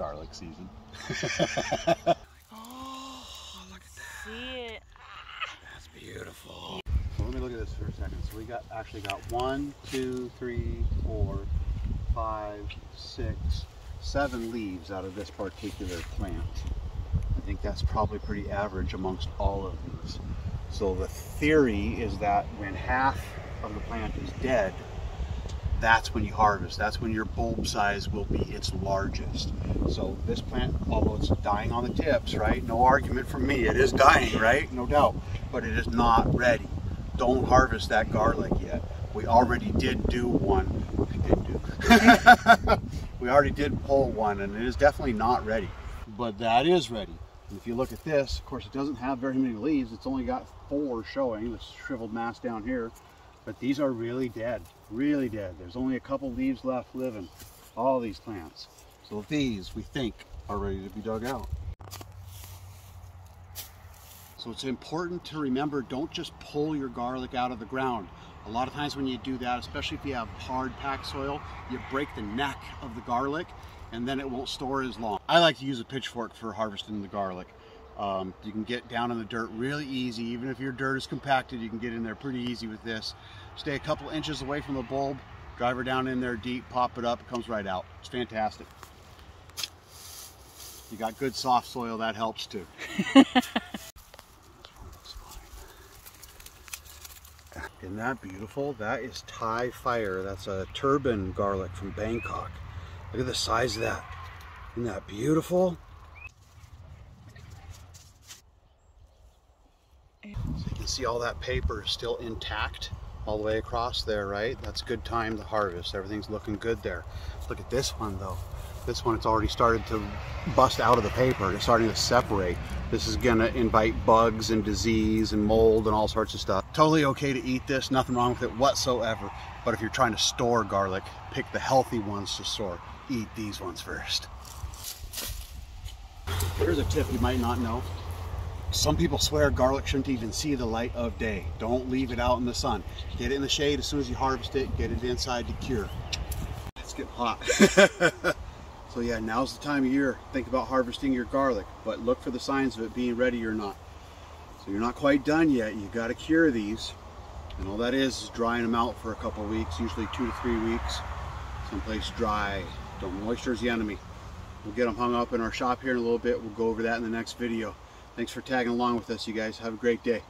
garlic season. Oh, look at that. See it. That's beautiful. So let me look at this for a second. So we got actually 1, 2, 3, 4, 5, 6, 7 leaves out of this particular plant. I think that's probably pretty average amongst all of these. So the theory is that when half of the plant is dead, that's when you harvest. That's when your bulb size will be its largest. So this plant, although it's dying on the tips, right? No argument from me. It is dying, right? No doubt. But it is not ready. Don't harvest that garlic yet. We already did do one. We already did pull one, and it is definitely not ready. But that is ready. And if you look at this, of course, it doesn't have very many leaves. It's only got 4 showing, this shriveled mass down here. But these are really dead, really dead. There's only a couple leaves left living, all these plants. So these, we think, are ready to be dug out. So it's important to remember, don't just pull your garlic out of the ground. A lot of times when you do that, especially if you have hard packed soil, you break the neck of the garlic and then it won't store as long. I like to use a pitchfork for harvesting the garlic. You can get down in the dirt really easy. Even if your dirt is compacted, you can get in there pretty easy with this. Stay a couple inches away from the bulb, drive her down in there deep, pop it up, it comes right out. It's fantastic. You got good soft soil, that helps too. Isn't that beautiful? That is Thai Fire. That's a turban garlic from Bangkok. Look at the size of that. Isn't that beautiful? So you can see all that paper is still intact all the way across there, right? That's a good time to harvest. Everything's looking good there. Look at this one though. This one, it's already started to bust out of the paper. It's starting to separate. This is gonna invite bugs and disease and mold and all sorts of stuff. Totally okay to eat this, nothing wrong with it whatsoever. But if you're trying to store garlic, pick the healthy ones to store. Eat these ones first. Here's a tip you might not know. Some people swear garlic shouldn't even see the light of day. Don't leave it out in the sun. Get it in the shade as soon as you harvest it, get it inside to cure. It's getting hot. So yeah, now's the time of year. Think about harvesting your garlic, but look for the signs of it being ready or not. So you're not quite done yet. You got to cure these. And all that is drying them out for a couple weeks, usually 2 to 3 weeks, someplace dry. Don't, moisture's the enemy. We'll get them hung up in our shop here in a little bit. We'll go over that in the next video. Thanks for tagging along with us, you guys. Have a great day.